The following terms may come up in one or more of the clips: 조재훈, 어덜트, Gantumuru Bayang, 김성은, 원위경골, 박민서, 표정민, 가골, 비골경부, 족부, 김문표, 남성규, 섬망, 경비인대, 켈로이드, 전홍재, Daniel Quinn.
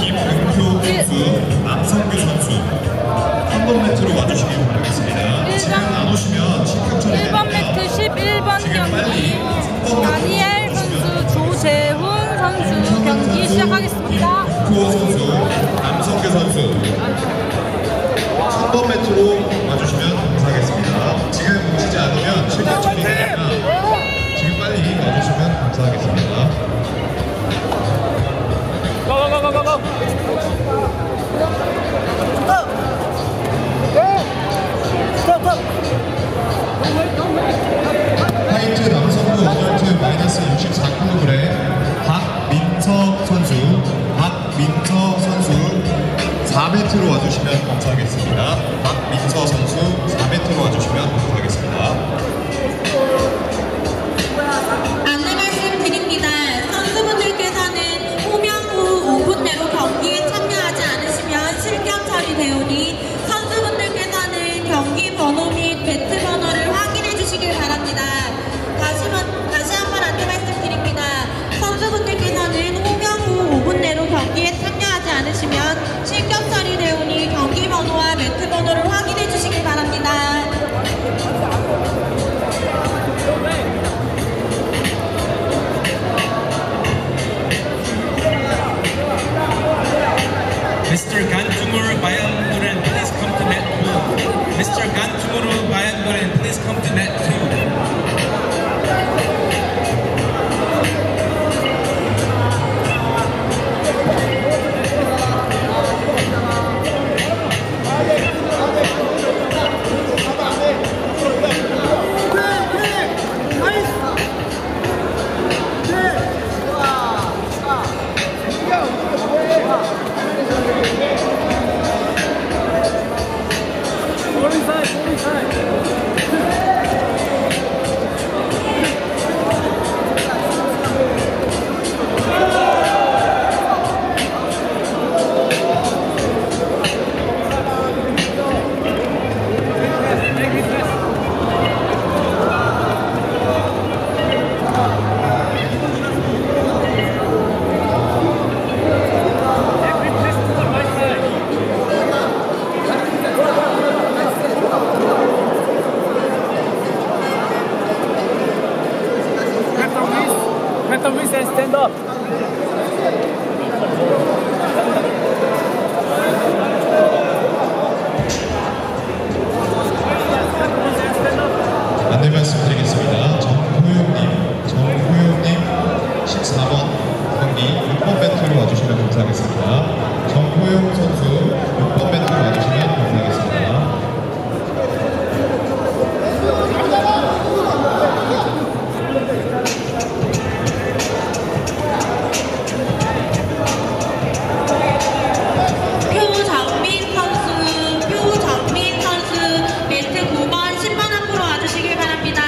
김문표 선수, 남성규 선수 한 번 매트로 와주시길 바라겠습니다. 지금 안 오시면 실격전이 됩니다. 1번 매트 11번 경기 다니엘 선수, 조재훈 선수 경기 시작하겠습니다. 김문표 선수, 남성규 선수 한 번 매트로 와주시면 감사하겠습니다. 지금 오시지 않으면 실격전이 되니까 지금 빨리 와주시면 감사하겠습니다. 화이트 남성부 어덜트 마이너스 64kg 박민서 선수 4m로 와주시면 감사하겠습니다. 박민서 선수 4m로 와주시면 감사하겠습니다. Mr. Gantumuru Bayang, please come to net 2. Mr. Gantumuru Bayang, please come to net 6번 배트로 와주시면 감사하겠습니다. 전홍재 선수 6번 배트로 와주시면 감사하겠습니다. 표정민 선수 매트 9번 10번 앞으로 와주시길 바랍니다.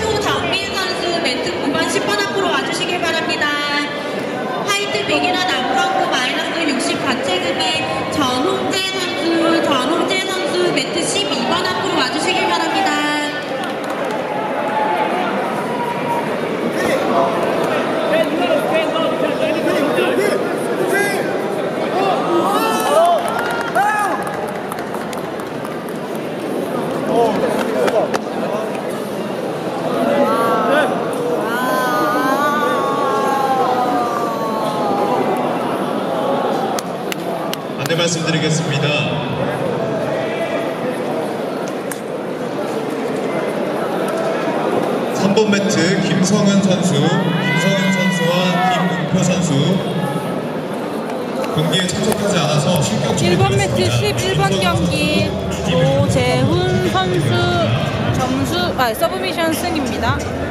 표정민 선수 매트 9번 10번 앞으로 와주시길 바랍니다. 비기너 남성부 마이너스 64체급의 전홍재 선수 매트 12번 앞으로 와주시길 바랍니다. 네, 말씀드리겠습니다. (3번 매트) 김성은 선수와 김문표 선수 경기에 참석하지 않아서 실격 중입니다. (1번 매트) 11번 경기 조재훈 선수 점수 서브미션 승입니다.